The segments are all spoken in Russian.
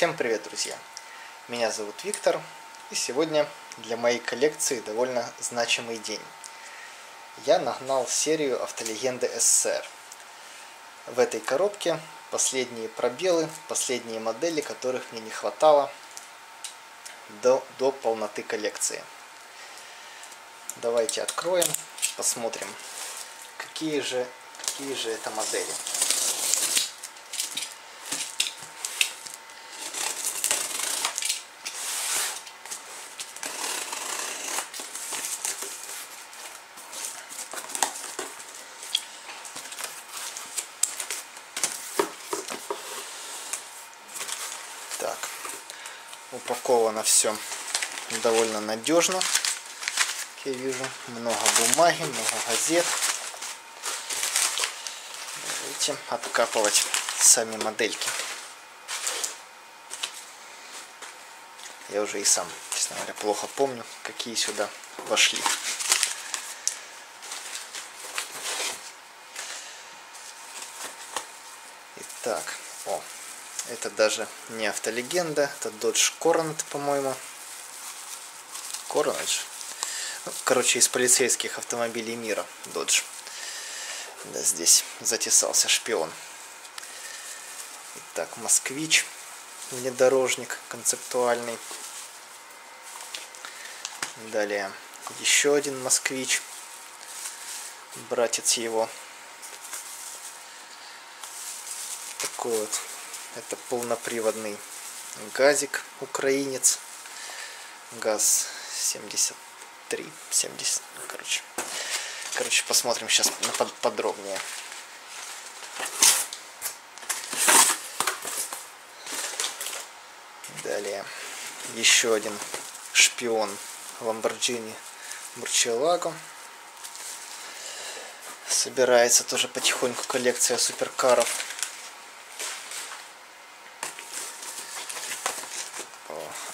Всем привет, друзья! Меня зовут Виктор, и сегодня для моей коллекции довольно значимый день. Я нагнал серию «Автолегенды СССР». В этой коробке последние пробелы, последние модели, которых мне не хватало до полноты коллекции. Давайте откроем, посмотрим, какие же это модели. Так, упаковано все довольно надежно. Я вижу много бумаги, много газет. Давайте откапывать сами модельки. Я уже и сам, честно говоря, плохо помню, какие сюда вошли. Итак, о. Это даже не автолегенда, это Dodge Coronet, по-моему. Coronet. Ну, короче, из полицейских автомобилей мира Dodge. Да, здесь затесался шпион. Итак, Москвич, внедорожник концептуальный. Далее еще один Москвич, братец его. Такой вот. Это полноприводный газик украинец. ГАЗ 73, короче, посмотрим сейчас подробнее. Далее еще один шпион Lamborghini Murcielago. Собирается тоже потихоньку коллекция суперкаров.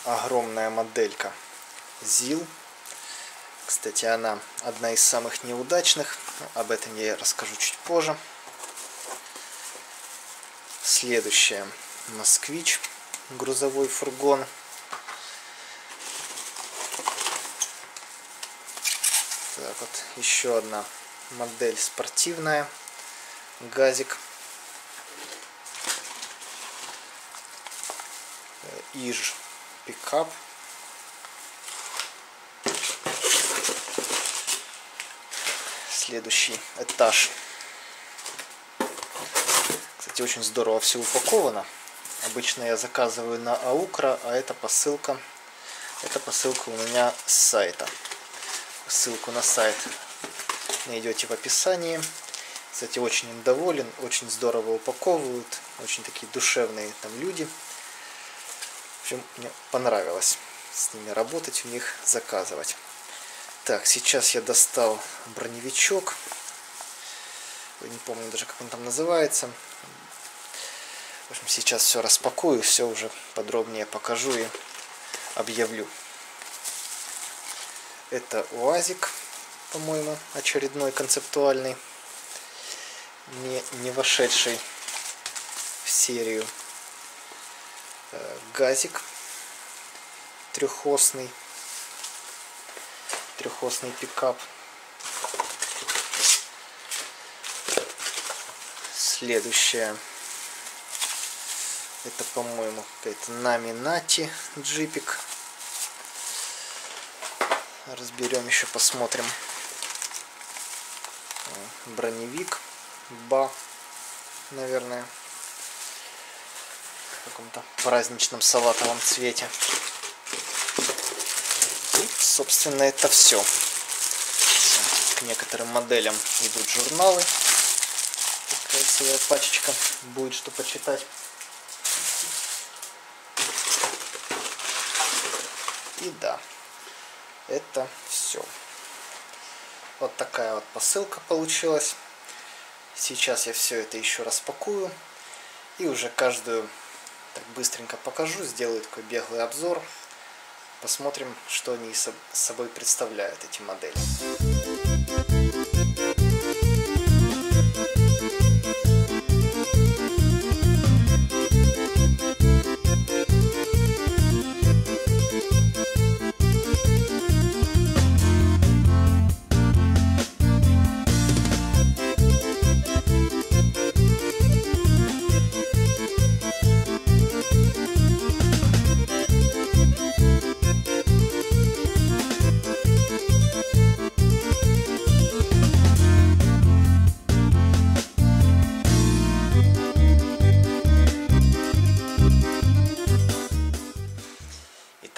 Огромная моделька ЗИЛ. Кстати, она одна из самых неудачных. Об этом я расскажу чуть позже. Следующая. Москвич. Грузовой фургон. Так вот, еще одна модель спортивная. Газик. Иж. Пикап. Следующий этаж. Кстати, очень здорово все упаковано. Обычно я заказываю на Аукра, а эта посылка у меня с сайта. Ссылку на сайт найдете в описании. Кстати, очень им доволен, очень здорово упаковывают, очень такие душевные там люди. В общем, мне понравилось с ними работать, у них заказывать. Так, сейчас я достал броневичок. Не помню даже, как он там называется. В общем, сейчас все распакую, все уже подробнее покажу и объявлю. Это Уазик, по-моему, очередной концептуальный, не вошедший в серию. Газик трехосный пикап. Следующее, это, по-моему, какая-то Наминати джипик. Разберем еще, посмотрим. Броневик БА, наверное, в каком-то праздничном салатовом цвете. И, собственно, это все. К некоторым моделям идут журналы. Красивая пачечка. Будет что почитать. И да, это все. Вот такая вот посылка получилась. Сейчас я все это еще распакую. И уже каждую так быстренько покажу, сделаю такой беглый обзор. Посмотрим, что они собой представляют, эти модели.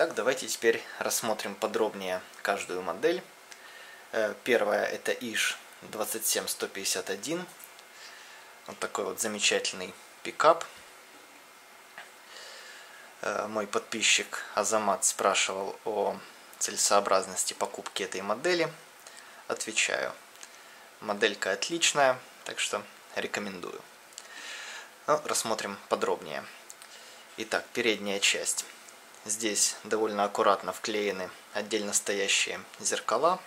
Итак, давайте теперь рассмотрим подробнее каждую модель. Первая — это Иж 27151. Вот такой вот замечательный пикап. Мой подписчик Азамат спрашивал о целесообразности покупки этой модели. Отвечаю. Моделька отличная, так что рекомендую. Ну, рассмотрим подробнее. Итак, передняя часть. Здесь довольно аккуратно вклеены отдельно стоящие зеркала.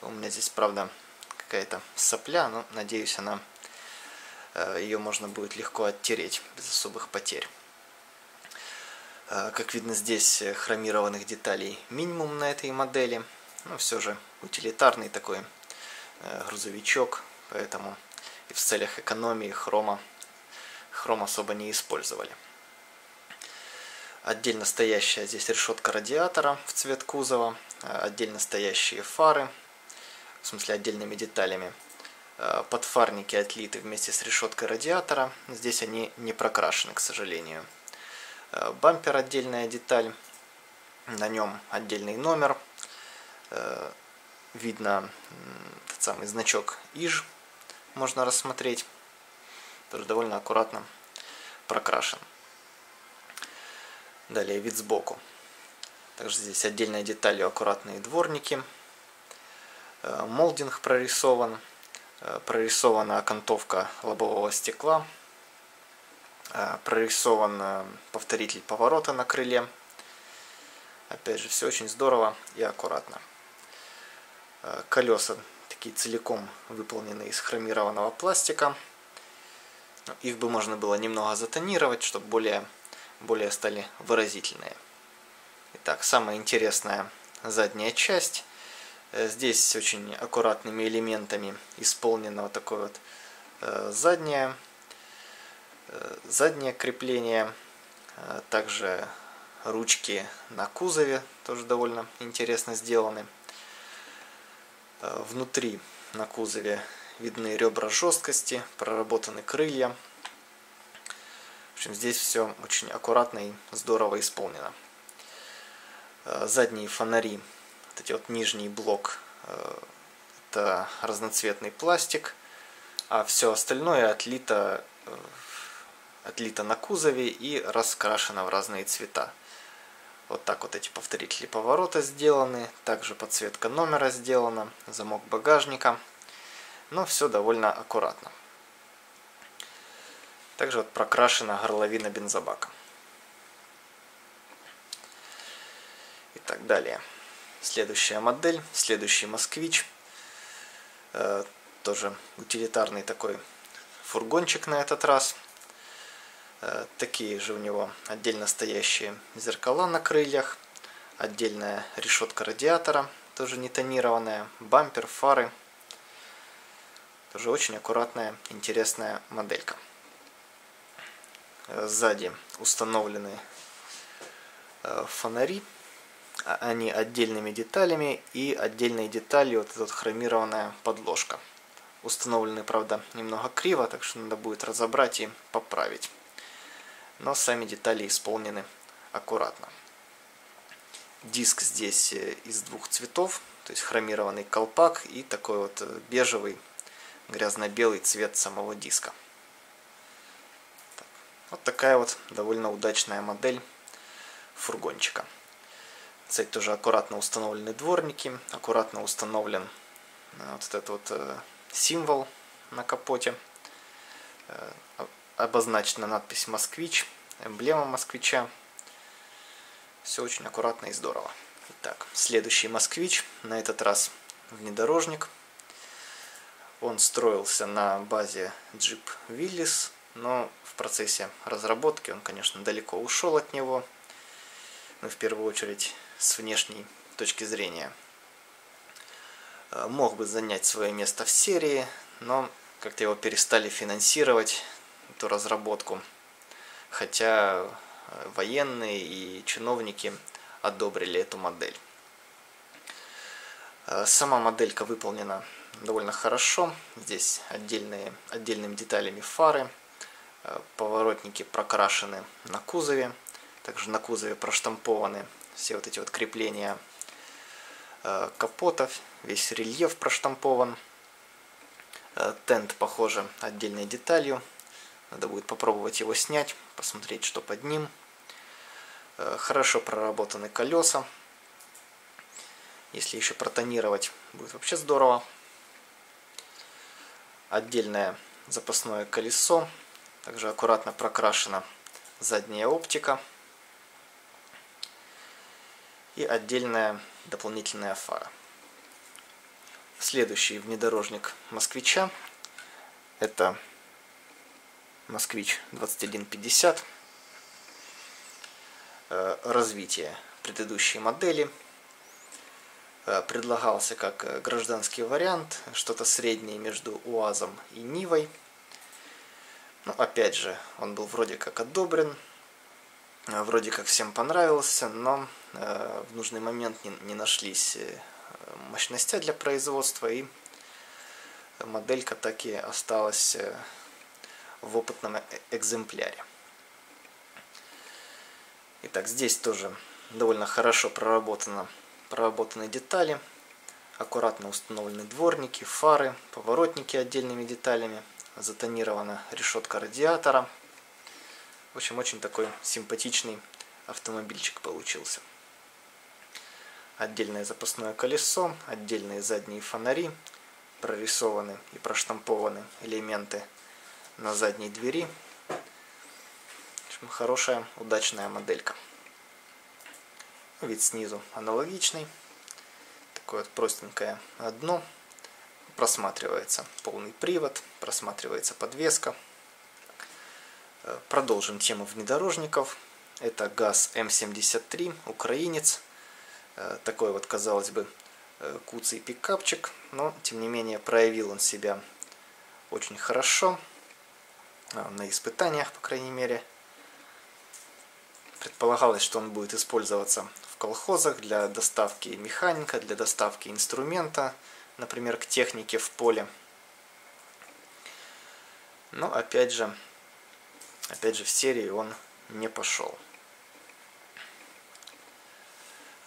У меня здесь, правда, какая-то сопля, но, надеюсь, ее можно будет легко оттереть без особых потерь. Как видно, здесь хромированных деталей минимум на этой модели. Но все же утилитарный такой грузовичок, поэтому и в целях экономии хром особо не использовали. Отдельно стоящая здесь решетка радиатора в цвет кузова, отдельно стоящие фары, в смысле отдельными деталями. Подфарники отлиты вместе с решеткой радиатора, здесь они не прокрашены, к сожалению. Бампер — отдельная деталь, на нем отдельный номер, видно тот самый значок ИЖ, можно рассмотреть, тоже довольно аккуратно прокрашен. Далее вид сбоку, также здесь отдельной деталью аккуратные дворники, молдинг прорисован, прорисована окантовка лобового стекла, прорисован повторитель поворота на крыле. Опять же, все очень здорово и аккуратно. Колеса такие целиком выполнены из хромированного пластика. Их бы можно было немного затонировать, чтобы более стали выразительные. Итак, самая интересная задняя часть. Здесь очень аккуратными элементами исполнено вот такое вот заднее крепление, также ручки на кузове тоже довольно интересно сделаны. Внутри на кузове видны ребра жесткости, проработаны крылья. В общем, здесь все очень аккуратно и здорово исполнено. Задние фонари, вот эти вот нижний блок, это разноцветный пластик, а все остальное отлито на кузове и раскрашено в разные цвета. Вот так вот эти повторители поворота сделаны, также подсветка номера сделана, замок багажника, но все довольно аккуратно. Также вот прокрашена горловина бензобака. И так далее. Следующая модель, следующий москвич, тоже утилитарный такой фургончик на этот раз. Такие же у него отдельно стоящие зеркала на крыльях, отдельная решетка радиатора, тоже не тонированная, бампер, фары. Тоже очень аккуратная, интересная моделька. Сзади установлены фонари, они отдельными деталями, и отдельной деталью вот эта хромированная подложка. Установлены, правда, немного криво, так что надо будет разобрать и поправить. Но сами детали исполнены аккуратно. Диск здесь из двух цветов, то есть хромированный колпак и такой вот бежевый, грязно-белый цвет самого диска. Вот такая вот довольно удачная модель фургончика. Кстати, тоже аккуратно установлены дворники, аккуратно установлен вот этот вот символ на капоте. Обозначена надпись «Москвич», эмблема москвича. Все очень аккуратно и здорово. Итак, следующий москвич, на этот раз внедорожник. Он строился на базе Jeep Willis, но в процессе разработки он, конечно, далеко ушел от него. Но в первую очередь с внешней точки зрения. Мог бы занять свое место в серии, но как-то его перестали финансировать, эту разработку, хотя военные и чиновники одобрили эту модель. Сама моделька выполнена довольно хорошо, здесь отдельными деталями фары, поворотники прокрашены на кузове, также на кузове проштампованы все вот эти вот крепления капотов, весь рельеф проштампован. Тент, похоже, отдельной деталью. Надо будет попробовать его снять, посмотреть, что под ним. Хорошо проработаны колеса. Если еще протонировать, будет вообще здорово. Отдельное запасное колесо. Также аккуратно прокрашена задняя оптика. И отдельная дополнительная фара. Следующий внедорожник москвича — это москвич 2150. Развитие предыдущей модели. Предлагался как гражданский вариант, что-то среднее между УАЗом и Нивой. Но опять же, он был вроде как одобрен, вроде как всем понравился, но в нужный момент не нашлись мощности для производства, и моделька так и осталась в опытном экземпляре. Итак, здесь тоже довольно хорошо проработаны детали, аккуратно установлены дворники, фары, поворотники отдельными деталями, затонирована решетка радиатора. В общем, очень такой симпатичный автомобильчик получился. Отдельное запасное колесо, отдельные задние фонари, прорисованы и проштампованы элементы на задней двери. В общем, хорошая, удачная моделька. Вид снизу аналогичный, такое вот простенькое дно, просматривается полный привод, просматривается подвеска. Продолжим тему внедорожников. Это ГАЗ М73, украинец, такой вот, казалось бы, куцый пикапчик, но тем не менее проявил он себя очень хорошо, на испытаниях, по крайней мере. Предполагалось, что он будет использоваться в колхозах для доставки механика, для доставки инструмента, например, к технике в поле. Но опять же в серию он не пошел.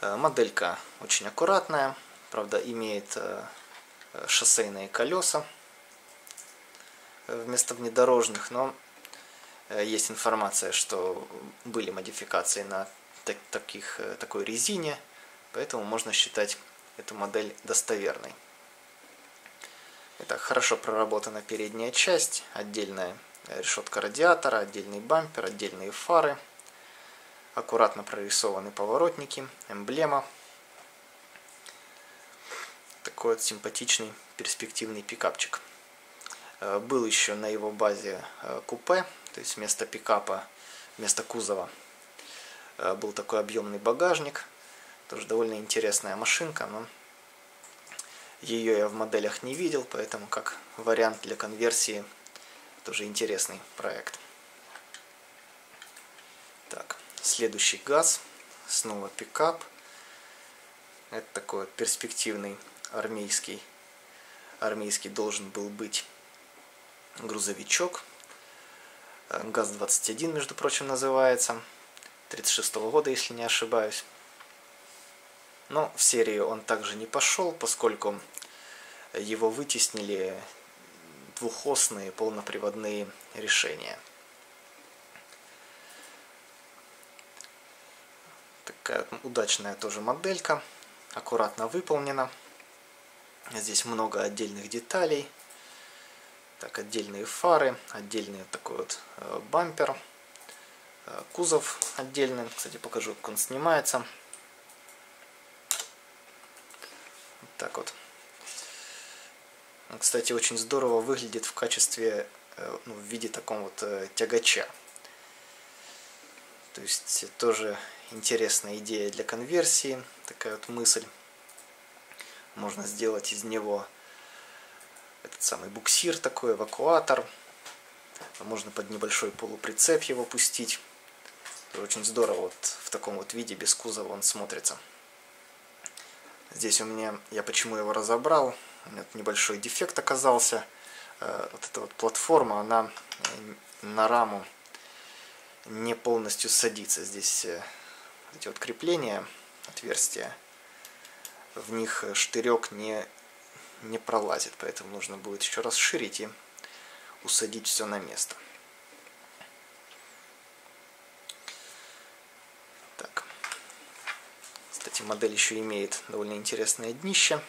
Моделька очень аккуратная, правда, имеет шоссейные колеса вместо внедорожных, но есть информация, что были модификации на такой резине, поэтому можно считать эту модель достоверной. Итак, хорошо проработана передняя часть, отдельная решетка радиатора, отдельный бампер, отдельные фары, аккуратно прорисованы поворотники, эмблема. Такой вот симпатичный перспективный пикапчик. Был еще на его базе купе, то есть вместо пикапа, вместо кузова был такой объемный багажник. Тоже довольно интересная машинка, но ее я в моделях не видел, поэтому как вариант для конверсии тоже интересный проект. Так, следующий ГАЗ, снова пикап. Это такой перспективный армейский. Армейский должен был быть грузовичок. ГАЗ-21, между прочим, называется. 36-го года, если не ошибаюсь. Но в серию он также не пошел, поскольку его вытеснили двухосные полноприводные решения. Такая удачная тоже моделька, аккуратно выполнена. Здесь много отдельных деталей. Так, отдельные фары, отдельный такой вот бампер, кузов отдельный. Кстати, покажу, как он снимается. Вот так вот. Он, кстати, очень здорово выглядит в качестве, в виде таком вот тягача. То есть тоже интересная идея для конверсии, такая вот мысль. Можно сделать из него этот самый буксир такой, эвакуатор. Можно под небольшой полуприцеп его пустить. Очень здорово вот в таком вот виде, без кузова, он смотрится. Здесь у меня, я почему его разобрал, у меня небольшой дефект оказался. Вот эта вот платформа, она на раму не полностью садится. Здесь эти вот крепления, отверстия, в них штырек не пролазит, поэтому нужно будет еще расширить и усадить все на место. Так. Кстати, модель еще имеет довольно интересное днище.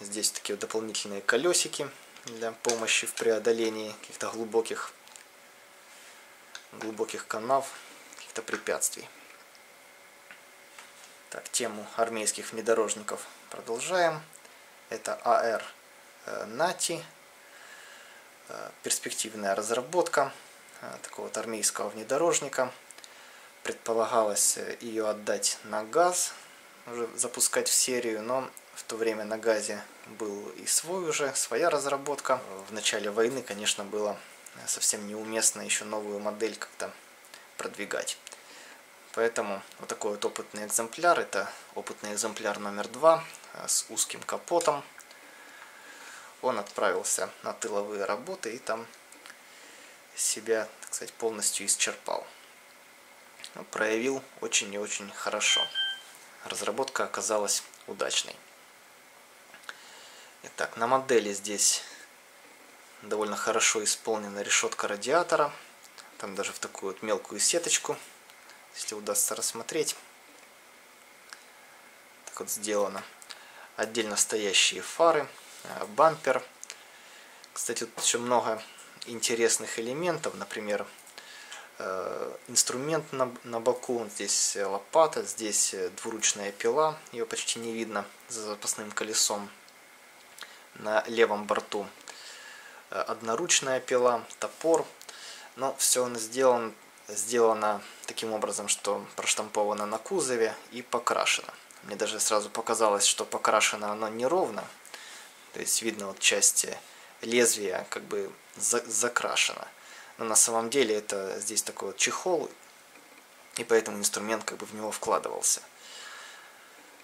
Здесь такие вот дополнительные колесики для помощи в преодолении каких-то глубоких канав, каких-то препятствий. Так, тему армейских внедорожников продолжаем. Это АР НАТИ. Перспективная разработка такого вот армейского внедорожника. Предполагалось ее отдать на ГАЗ, уже запускать в серию, но в то время на ГАЗе был и своя разработка. В начале войны, конечно, было совсем неуместно еще новую модель как-то продвигать. Поэтому вот такой вот опытный экземпляр, это опытный экземпляр номер 2 с узким капотом. Он отправился на тыловые работы и там себя, так сказать, полностью исчерпал. Проявил очень и очень хорошо. Разработка оказалась удачной. Итак, на модели здесь довольно хорошо исполнена решетка радиатора. Там даже в такую вот мелкую сеточку, если удастся рассмотреть. Так вот сделано. Отдельно стоящие фары, бампер. Кстати, тут еще много интересных элементов. Например, инструмент на боку. Здесь лопата, здесь двуручная пила. Ее почти не видно за запасным колесом. На левом борту одноручная пила, топор. Но все он сделано таким образом, что проштамповано на кузове и покрашено. Мне даже сразу показалось, что покрашено оно неровно. То есть видно вот часть лезвия как бы закрашена. Но на самом деле это здесь такой вот чехол, и поэтому инструмент как бы в него вкладывался.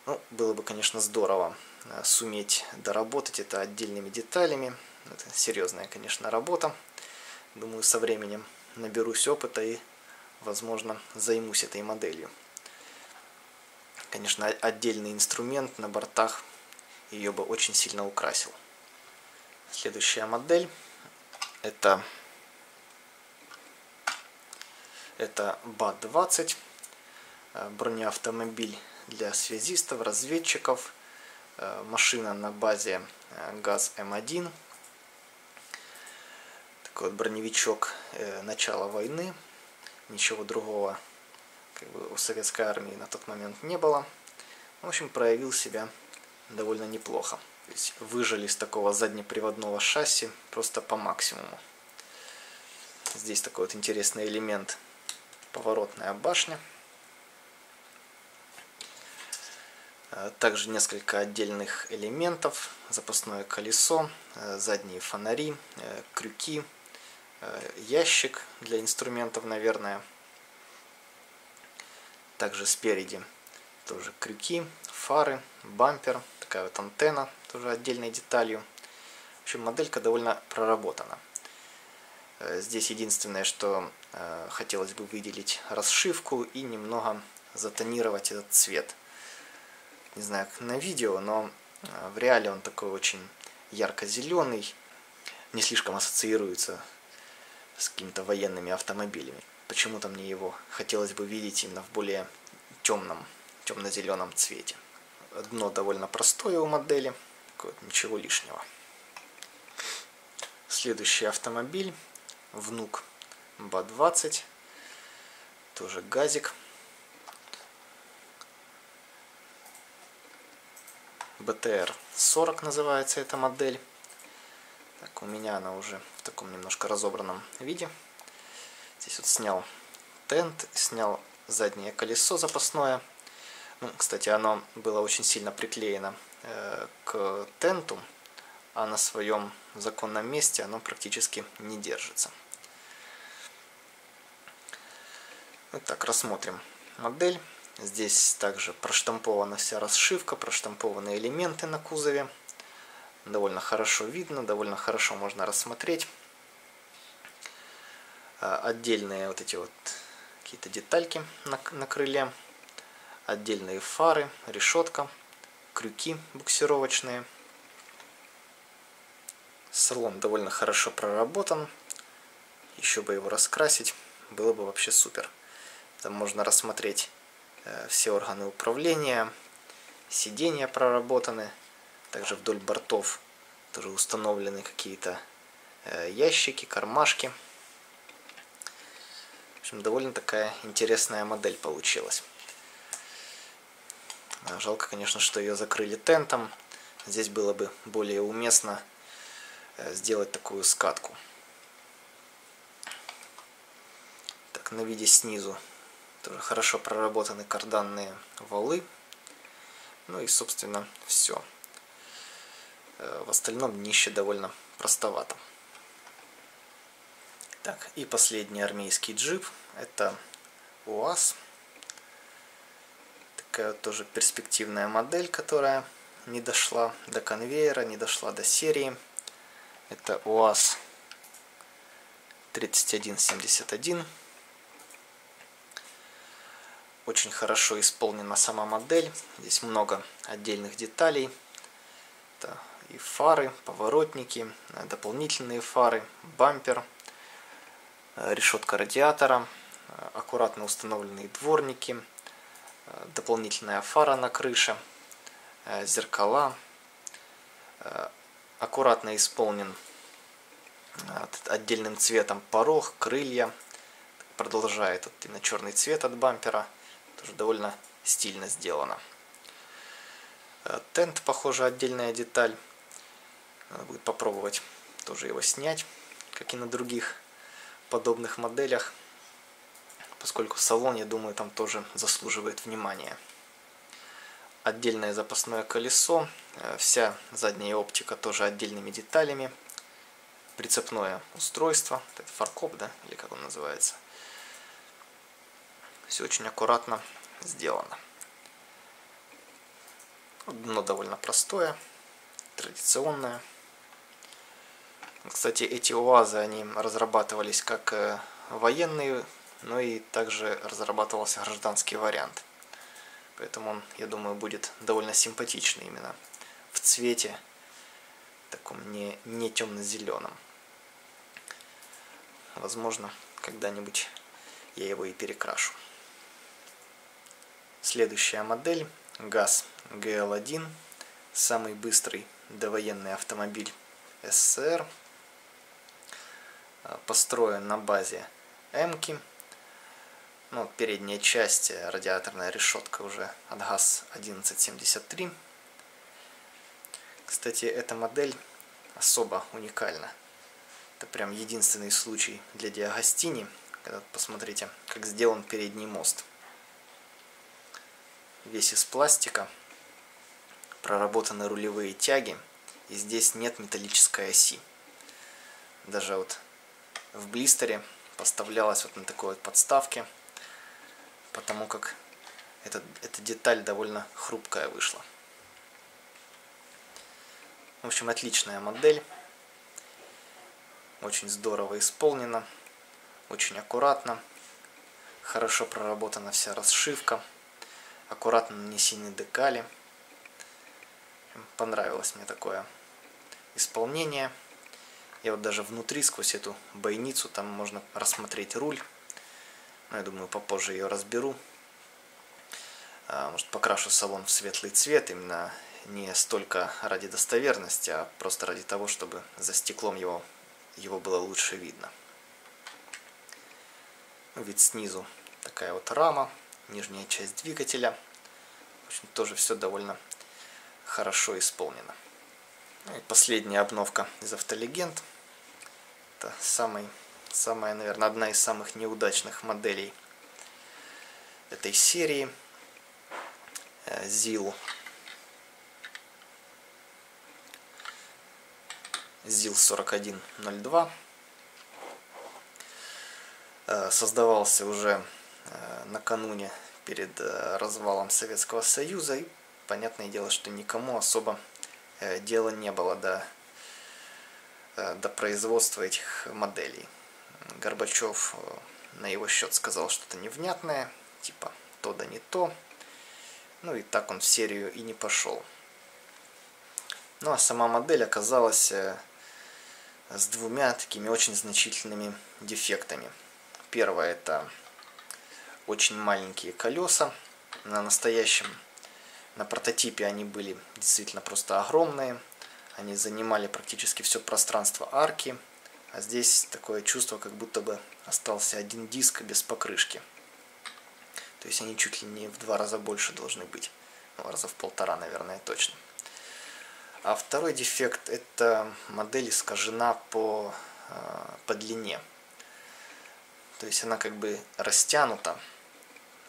Ну, было бы, конечно, здорово суметь доработать это отдельными деталями. Это серьезная, конечно, работа. Думаю, со временем наберусь опыта и, возможно, займусь этой моделью. Конечно, отдельный инструмент на бортах ее бы очень сильно украсил. Следующая модель это БА-20, бронеавтомобиль для связистов, разведчиков, машина на базе ГАЗ М1. Такой вот броневичок начала войны, ничего другого как бы у советской армии на тот момент не было. В общем, проявил себя довольно неплохо. То есть выжили с такого заднеприводного шасси просто по максимуму. Здесь такой вот интересный элемент — поворотная башня. Также несколько отдельных элементов: запасное колесо, задние фонари, крюки, ящик для инструментов, наверное. Также спереди тоже крюки, фары, бампер, такая вот антенна, тоже отдельной деталью. В общем, моделька довольно проработана. Здесь единственное, что хотелось бы выделить расшивку и немного затонировать этот цвет. Не знаю, как на видео, но в реале он такой очень ярко-зеленый, не слишком ассоциируется с какими-то военными автомобилями. Почему-то мне его хотелось бы видеть именно в более темно-зеленом цвете. Дно довольно простое у модели, ничего лишнего. Следующий автомобиль — внук БА-20, тоже газик. БТР-40 называется эта модель. Так, у меня она уже в таком немножко разобранном виде. Здесь вот снял тент, снял заднее колесо запасное. Ну, кстати, оно было очень сильно приклеено к тенту, а на своем законном месте оно практически не держится. Итак, рассмотрим модель. Здесь также проштампована вся расшивка, проштампованы элементы на кузове. Довольно хорошо видно, довольно хорошо можно рассмотреть. Отдельные вот эти вот какие-то детальки на крыле. отдельные фары, решетка, крюки буксировочные. Салон довольно хорошо проработан. Еще бы его раскрасить, было бы вообще супер. Там можно рассмотреть все органы управления, сиденья проработаны. Также вдоль бортов тоже установлены какие-то ящики, кармашки. В общем, довольно такая интересная модель получилась. Жалко, конечно, что ее закрыли тентом. Здесь было бы более уместно сделать такую скатку. Так, на виде снизу тоже хорошо проработаны карданные валы. Ну и, собственно, все. В остальном днище довольно простовато. Так, и последний армейский джип. Это УАЗ. Такая вот тоже перспективная модель, которая не дошла до конвейера, не дошла до серии. Это УАЗ 3171. Очень хорошо исполнена сама модель. Здесь много отдельных деталей. Это и фары, поворотники, дополнительные фары, бампер, решетка радиатора, аккуратно установленные дворники, дополнительная фара на крыше, зеркала. Аккуратно исполнен отдельным цветом порог, крылья. Продолжает именно черный цвет от бампера. Тоже довольно стильно сделано. Тент, похоже, отдельная деталь. Надо будет попробовать тоже его снять, как и на других подобных моделях, поскольку салон, я думаю, там тоже заслуживает внимания. Отдельное запасное колесо, вся задняя оптика тоже отдельными деталями, прицепное устройство, это фаркоп, да, или как он называется. Все очень аккуратно сделано. Дно довольно простое, традиционное. Кстати, эти УАЗы, они разрабатывались как военные, но и также разрабатывался гражданский вариант. Поэтому он, я думаю, будет довольно симпатичный именно в цвете, таком не темно-зеленом. Возможно, когда-нибудь я его и перекрашу. Следующая модель — ГАЗ GL1, самый быстрый довоенный автомобиль СССР. Построен на базе М-ки. Ну, передняя часть, радиаторная решетка уже от ГАЗ 1173. Кстати, эта модель особо уникальна. Это прям единственный случай для Диагостини. Когда, посмотрите, как сделан передний мост. Весь из пластика. Проработаны рулевые тяги. И здесь нет металлической оси. Даже вот в блистере поставлялась вот на такой вот подставке, потому как эта деталь довольно хрупкая вышла. В общем, отличная модель. Очень здорово исполнена. Очень аккуратно. Хорошо проработана вся расшивка. Аккуратно нанесены декали. Понравилось мне такое исполнение. И вот даже внутри, сквозь эту бойницу, там можно рассмотреть руль. Но я думаю, попозже ее разберу. Может, покрашу салон в светлый цвет, именно не столько ради достоверности, а просто ради того, чтобы за стеклом его было лучше видно. Вид снизу — такая вот рама, нижняя часть двигателя. В общем, тоже все довольно хорошо исполнено. И последняя обновка из Автолегенд. Это самая, наверное, одна из самых неудачных моделей этой серии. ЗИЛ 4102. Создавался уже накануне, перед развалом Советского Союза. И понятное дело, что никому особо дела не было до производства этих моделей. Горбачев на его счет сказал что-то невнятное, типа то да не то. Ну и так он в серию и не пошел. Ну а сама модель оказалась с двумя такими очень значительными дефектами. Первое — это очень маленькие колеса. На настоящем, на прототипе они были действительно просто огромные. Они занимали практически все пространство арки. А здесь такое чувство, как будто бы остался один диск без покрышки. То есть они чуть ли не в 2 раза больше должны быть. Ну, раза в 1,5, наверное, точно. А второй дефект — это модель искажена по длине. То есть она как бы растянута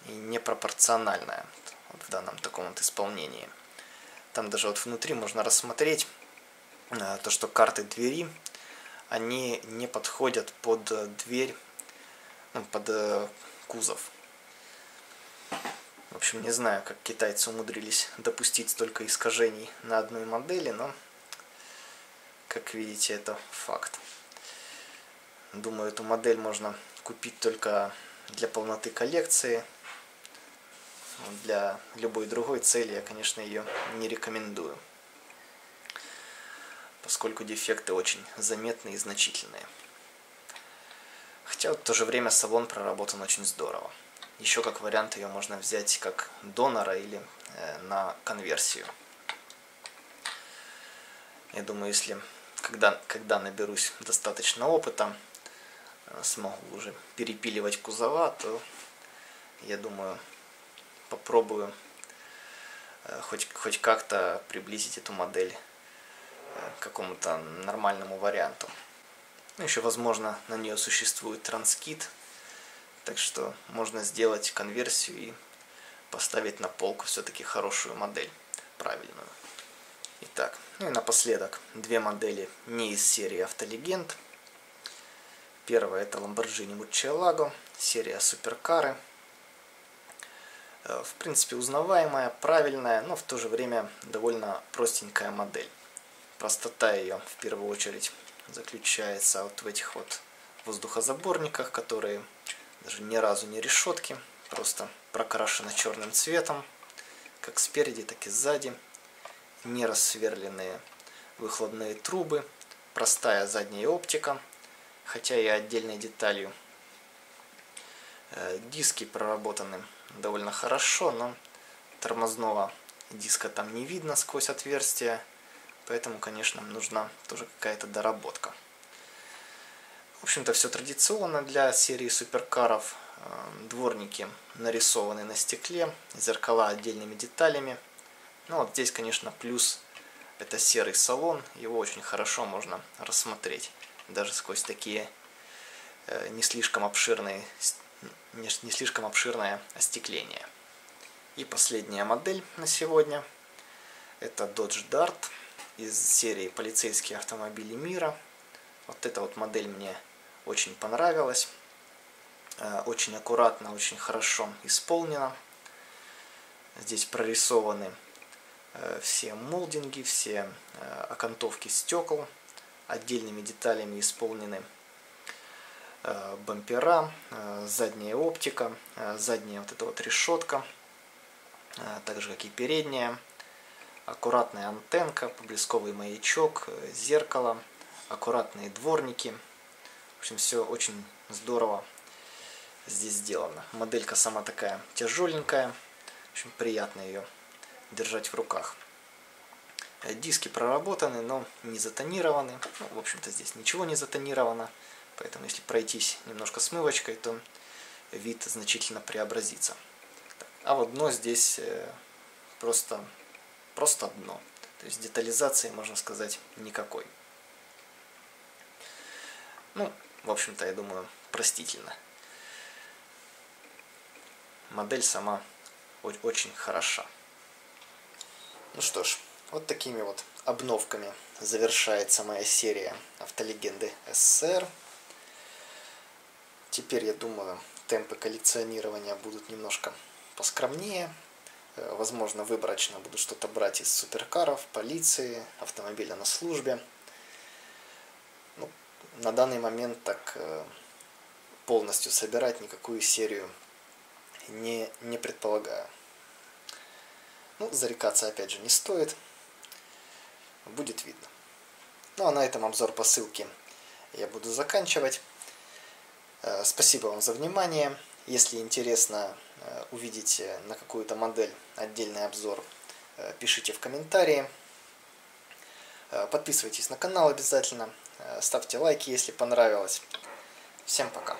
и непропорциональная вот в данном таком вот исполнении. Там даже вот внутри можно рассмотреть то, что карты двери, они не подходят под дверь, ну, под кузов. В общем, не знаю, как китайцы умудрились допустить столько искажений на одной модели, но, как видите, это факт. Думаю, эту модель можно купить только для полноты коллекции. Для любой другой цели я, конечно, ее не рекомендую, поскольку дефекты очень заметные и значительные. Хотя в то же время салон проработан очень здорово. Еще как вариант ее можно взять как донора или на конверсию. Я думаю, если когда наберусь достаточно опыта, смогу уже перепиливать кузова, то я думаю, попробую хоть как-то приблизить эту модель к какому-то нормальному варианту. Ну, еще, возможно, на нее существует транскит, так что можно сделать конверсию и поставить на полку все-таки хорошую модель, правильную. Итак, ну и напоследок 2 модели не из серии «Автолегенд». Первая — это Lamborghini Murcielago, серия «Суперкары». В принципе, узнаваемая, правильная, но в то же время довольно простенькая модель. Простота ее в первую очередь заключается вот в этих вот воздухозаборниках, которые даже ни разу не решетки, просто прокрашены черным цветом, как спереди, так и сзади. Не рассверленные выхлопные трубы, простая задняя оптика, хотя и отдельной деталью. Диски проработаны довольно хорошо, но тормозного диска там не видно сквозь отверстия, поэтому, конечно, нужна тоже какая-то доработка. В общем-то, все традиционно для серии суперкаров. Дворники нарисованы на стекле, зеркала отдельными деталями. Ну вот здесь, конечно, плюс — это серый салон, его очень хорошо можно рассмотреть даже сквозь такие не слишком обширное остекление. И последняя модель на сегодня — это Dodge Dart из серии «Полицейские автомобили мира». Вот эта вот модель мне очень понравилась, очень аккуратно, очень хорошо исполнена. Здесь прорисованы все молдинги, все окантовки стекол, отдельными деталями исполнены бампера, задняя оптика, задняя вот эта вот решетка, так же как и передняя, аккуратная антенка, поблесковый маячок, зеркало, аккуратные дворники. В общем, все очень здорово здесь сделано. Моделька сама такая тяжеленькая, очень приятно ее держать в руках. Диски проработаны, но не затонированы. Ну, в общем-то, здесь ничего не затонировано, поэтому если пройтись немножко смывочкой, то вид значительно преобразится. А вот дно здесь просто дно. То есть детализации, можно сказать, никакой. Ну, в общем-то, я думаю, простительно. Модель сама очень хороша. Ну что ж, вот такими вот обновками завершается моя серия «Автолегенды СССР». Теперь, я думаю, темпы коллекционирования будут немножко поскромнее. Возможно, выборочно буду что-то брать из суперкаров, полиции, автомобиля на службе. Ну, на данный момент так полностью собирать никакую серию не предполагаю. Ну, зарекаться опять же не стоит. Будет видно. Ну, а на этом обзор по ссылке я буду заканчивать. Спасибо вам за внимание. Если интересно увидеть на какую-то модель отдельный обзор, пишите в комментарии. Подписывайтесь на канал обязательно. Ставьте лайки, если понравилось. Всем пока.